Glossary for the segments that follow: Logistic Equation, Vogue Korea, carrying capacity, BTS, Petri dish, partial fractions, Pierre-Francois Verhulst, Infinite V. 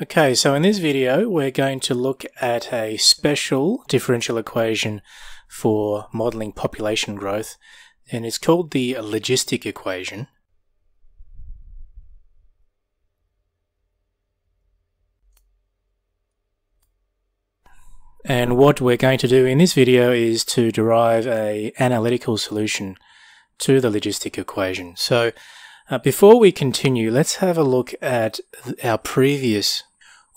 Okay, so in this video we're going to look at a special differential equation for modeling population growth, and it's called the logistic equation. And what we're going to do in this video is to derive an analytical solution to the logistic equation. So before we continue, let's have a look at our previous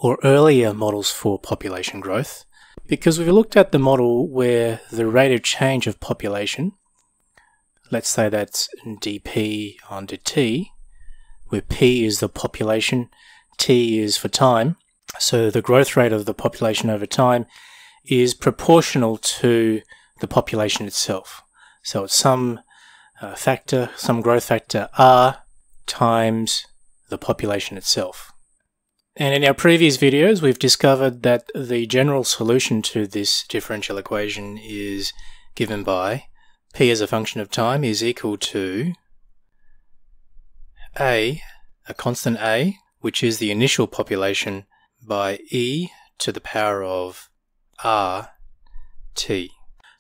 or earlier models for population growth, because we've looked at the model where the rate of change of population, let's say that's dp under t, where p is the population, t is for time, so the growth rate of the population over time is proportional to the population itself. So it's some factor, some growth factor r times the population itself. And in our previous videos, we've discovered that the general solution to this differential equation is given by p as a function of time is equal to a, constant a, which is the initial population, by e to the power of r t.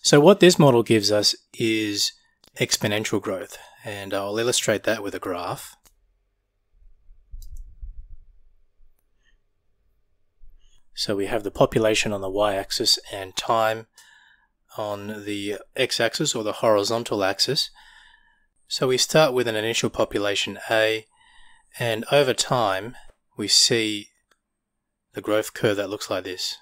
So what this model gives us is exponential growth, and I'll illustrate that with a graph. So we have the population on the y-axis and time on the x-axis, or the horizontal axis. So we start with an initial population A, and over time we see the growth curve that looks like this.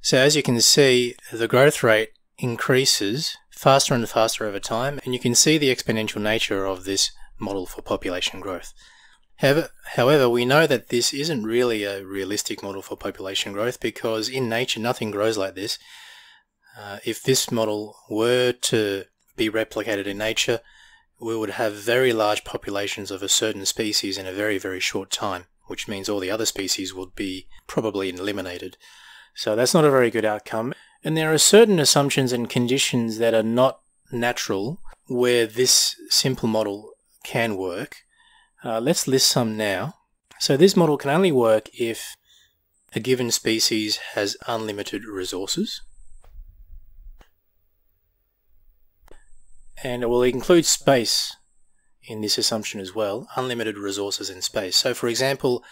So as you can see, the growth rate increases faster and faster over time, and you can see the exponential nature of this model for population growth. However, we know that this isn't really a realistic model for population growth, because in nature nothing grows like this. If this model were to be replicated in nature, we would have very large populations of a certain species in a very, very short time, which means all the other species would be probably eliminated. So that's not a very good outcome. And there are certain assumptions and conditions that are not natural where this simple model can work. Let's list some now. So this model can only work if a given species has unlimited resources, and it will include space in this assumption as well, unlimited resources in space. So for example,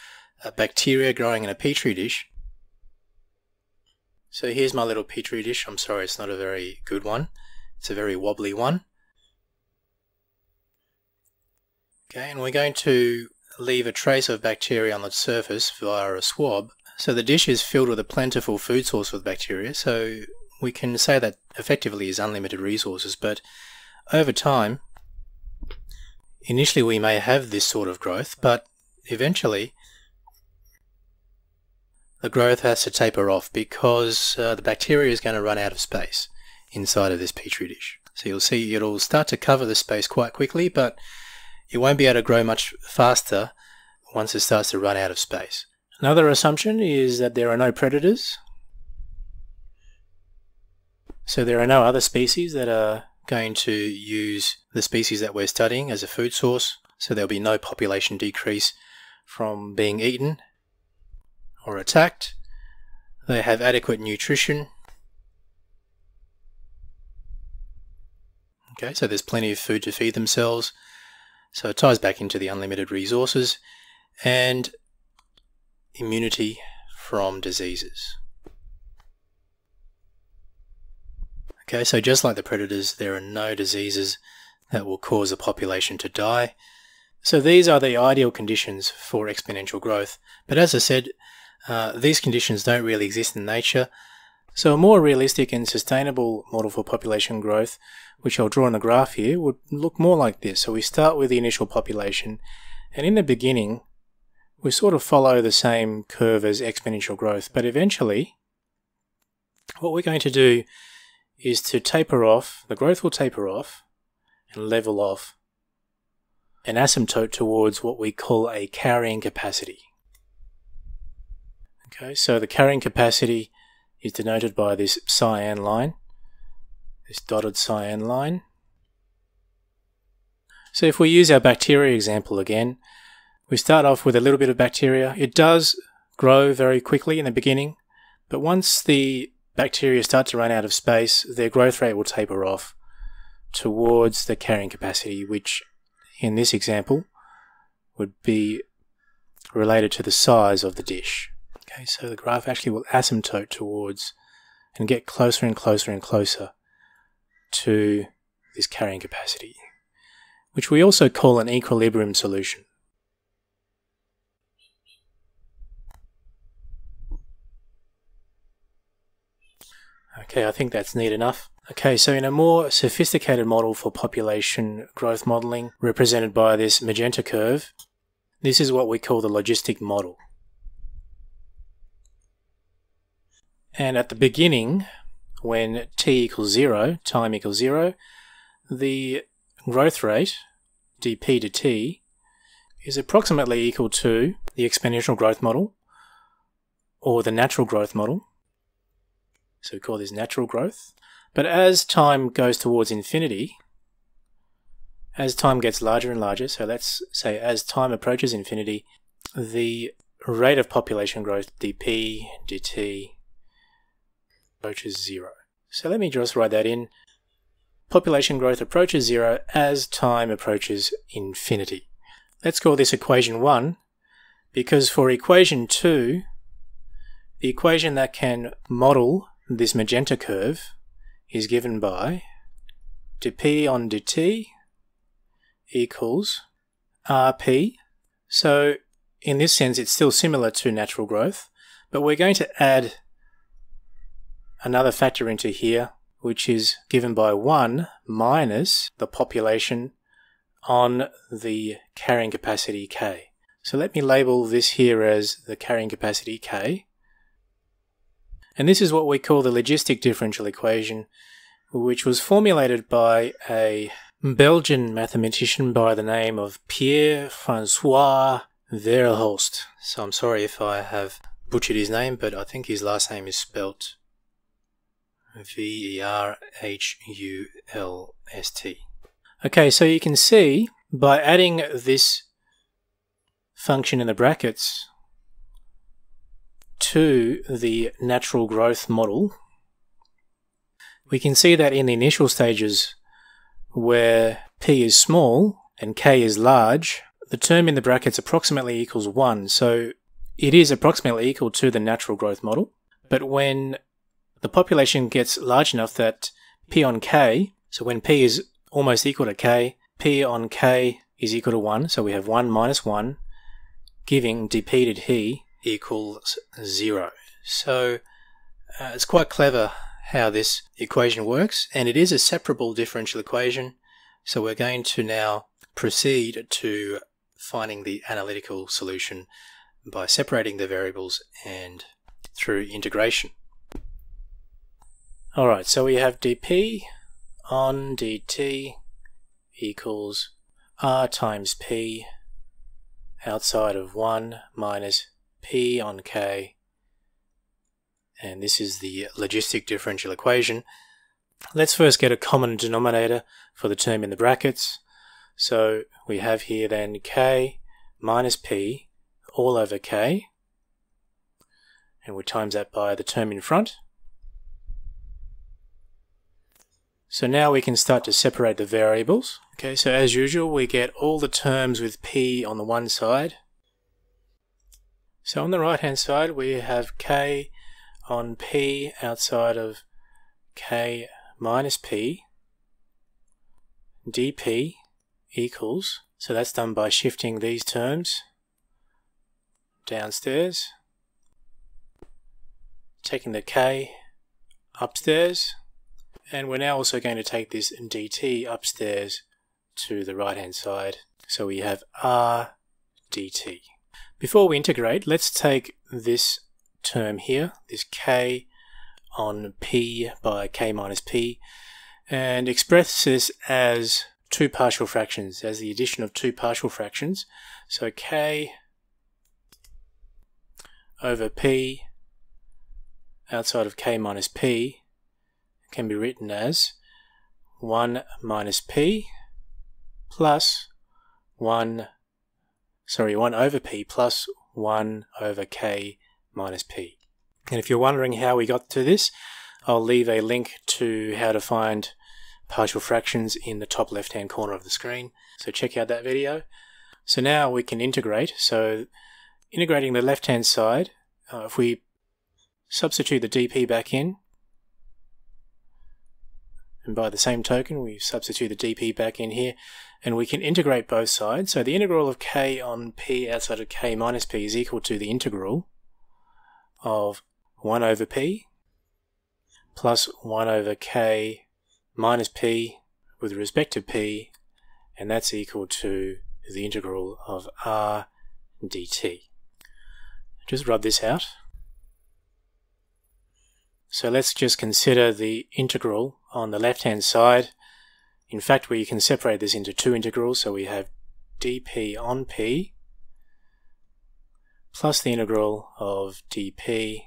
a bacteria growing in a petri dish. So here's my little petri dish. I'm sorry, it's not a very good one. It's a very wobbly one. Okay, and we're going to leave a trace of bacteria on the surface via a swab. So the dish is filled with a plentiful food source with bacteria, so we can say that effectively is unlimited resources. But over time, initially we may have this sort of growth, but eventually the growth has to taper off, because the bacteria is going to run out of space inside of this petri dish. So you'll see it'll start to cover the space quite quickly, but it won't be able to grow much faster once it starts to run out of space. Another assumption is that there are no predators. So there are no other species that are going to use the species that we're studying as a food source, so there'll be no population decrease from being eaten or attacked. They have adequate nutrition. Okay, so there's plenty of food to feed themselves. So it ties back into the unlimited resources, and immunity from diseases. Okay, so just like the predators, there are no diseases that will cause a population to die. So these are the ideal conditions for exponential growth. But as I said, these conditions don't really exist in nature. So a more realistic and sustainable model for population growth, which I'll draw on the graph here, would look more like this. So we start with the initial population, and in the beginning we sort of follow the same curve as exponential growth, but eventually what we're going to do is to taper off. The growth will taper off and level off and asymptote towards what we call a carrying capacity. Okay, so the carrying capacity is denoted by this cyan line, this dotted cyan line. So if we use our bacteria example again, we start off with a little bit of bacteria. It does grow very quickly in the beginning, but once the bacteria start to run out of space, their growth rate will taper off towards the carrying capacity, which in this example would be related to the size of the dish. Okay, so the graph actually will asymptote towards and get closer and closer and closer to this carrying capacity, which we also call an equilibrium solution. Okay, I think that's neat enough. Okay, so in a more sophisticated model for population growth modelling, represented by this magenta curve, this is what we call the logistic model. And at the beginning, when t equals 0, time equals 0, the growth rate, dp to t, is approximately equal to the exponential growth model, or the natural growth model. So we call this natural growth. But as time goes towards infinity, as time gets larger and larger, so let's say as time approaches infinity, the rate of population growth, dp, dt, approaches 0. So let me just write that in. Population growth approaches 0 as time approaches infinity. Let's call this equation 1, because for equation 2, the equation that can model this magenta curve is given by dp on dt equals rp. So in this sense it's still similar to natural growth, but we're going to add another factor into here, which is given by 1 minus the population on the carrying capacity k. So let me label this here as the carrying capacity k. And this is what we call the logistic differential equation, which was formulated by a Belgian mathematician by the name of Pierre-Francois Verhulst. So I'm sorry if I have butchered his name, but I think his last name is spelt V-E-R-H-U-L-S-T. Okay, so you can see by adding this function in the brackets to the natural growth model, we can see that in the initial stages where p is small and k is large, the term in the brackets approximately equals 1, so it is approximately equal to the natural growth model. But when the population gets large enough that p on k, so when p is almost equal to k, p on k is equal to 1, so we have 1 minus 1 giving dp to t equals 0. So it's quite clever how this equation works, and it is a separable differential equation, so we're going to now proceed to finding the analytical solution by separating the variables and through integration. Alright, so we have dp on dt equals r times p outside of 1 minus p on k, and this is the logistic differential equation. Let's first get a common denominator for the term in the brackets. So we have here then k minus p all over k, and we times that by the term in front. So now we can start to separate the variables. Okay, so as usual we get all the terms with p on the one side. So on the right hand side we have k on p outside of k minus p dp equals, so that's done by shifting these terms downstairs, taking the k upstairs, and we're now also going to take this dt upstairs to the right hand side, so we have r dt. Before we integrate, let's take this term here, this k on p by k minus p, and express this as two partial fractions, as the addition of two partial fractions. So k over p outside of k minus p can be written as 1 minus p plus 1 over p plus 1 over k minus P. And if you're wondering how we got to this, I'll leave a link to how to find partial fractions in the top left-hand corner of the screen. So check out that video. So now we can integrate. So integrating the left-hand side, if we substitute the dp back in, and by the same token we substitute the dp back in here, and we can integrate both sides. So the integral of k on p outside of k minus p is equal to the integral of 1 over p plus 1 over k minus p with respect to p, and that's equal to the integral of r dt. Just rub this out. So let's just consider the integral on the left-hand side. In fact, we can separate this into two integrals. So we have dp on p plus the integral of dp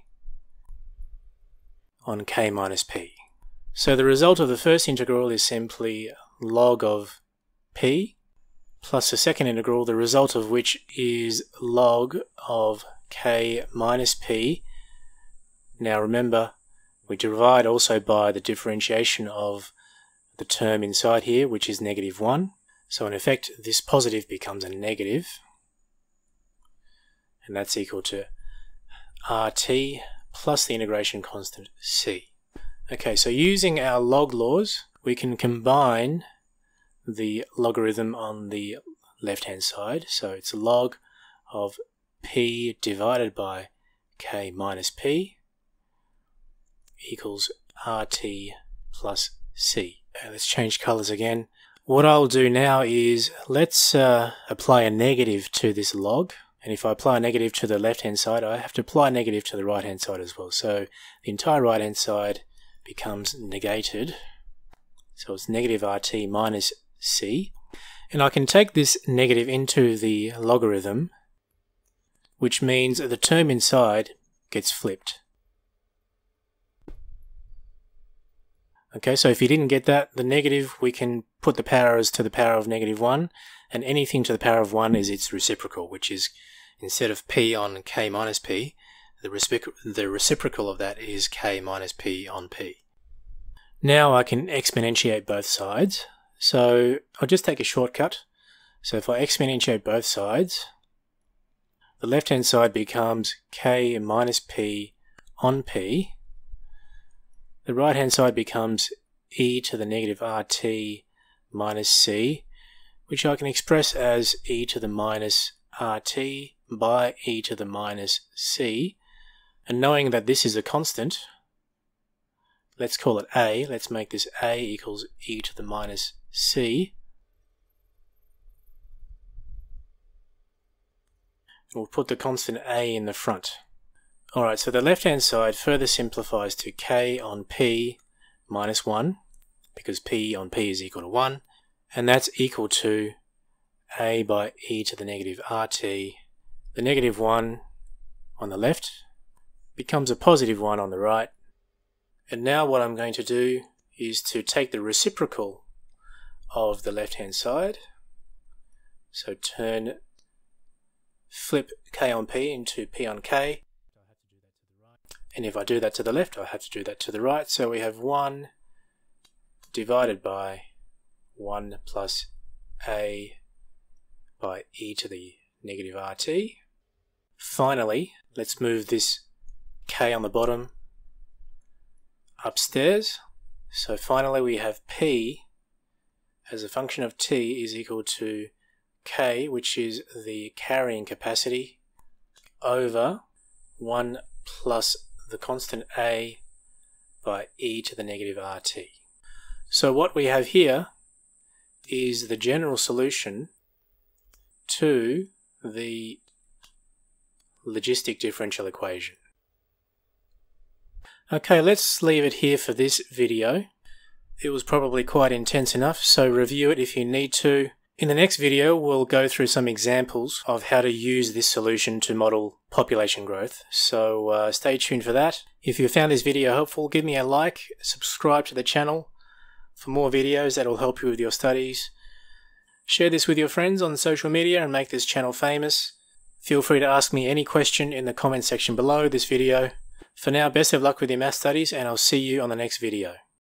on k minus p. So the result of the first integral is simply log of p plus the second integral, the result of which is log of k minus p. Now remember, we divide also by the differentiation of the term inside here, which is negative 1. So in effect, this positive becomes a negative, and that's equal to RT plus the integration constant C. Okay, so using our log laws, we can combine the logarithm on the left-hand side. So it's log of p divided by k minus p equals RT plus C. Let's change colors again. What I'll do now is let's apply a negative to this log. And if I apply a negative to the left-hand side, I have to apply a negative to the right-hand side as well. So the entire right-hand side becomes negated. So it's negative RT minus C. And I can take this negative into the logarithm, which means the term inside gets flipped. Okay, so if you didn't get that, the negative, we can put the power as to the power of negative 1, and anything to the power of 1 is its reciprocal, which is, instead of p on k minus p, the reciprocal of that is k minus p on p. Now I can exponentiate both sides. So I'll just take a shortcut. So if I exponentiate both sides, the left-hand side becomes k minus p on p. The right-hand side becomes e to the negative RT minus C, which I can express as e to the minus RT by e to the minus C. And knowing that this is a constant, let's call it a. Let's make this a equals e to the minus C. We'll put the constant a in the front. Alright, so the left-hand side further simplifies to k on p minus 1, because p on p is equal to 1, and that's equal to a by e to the negative RT. The negative 1 on the left becomes a positive 1 on the right. And now what I'm going to do is to take the reciprocal of the left-hand side, so flip k on p into p on k. And if I do that to the left, I have to do that to the right. So we have 1 divided by 1 plus a by e to the negative RT. Finally, let's move this k on the bottom upstairs. So finally we have p as a function of t is equal to k, which is the carrying capacity, over 1 plus the constant a by e to the negative RT. So what we have here is the general solution to the logistic differential equation. Okay, let's leave it here for this video. It was probably quite intense enough, so review it if you need to. In the next video, we'll go through some examples of how to use this solution to model population growth, so stay tuned for that. If you found this video helpful, give me a like, subscribe to the channel for more videos that will help you with your studies. Share this with your friends on social media and make this channel famous. Feel free to ask me any question in the comment section below this video. For now, best of luck with your math studies, and I'll see you on the next video.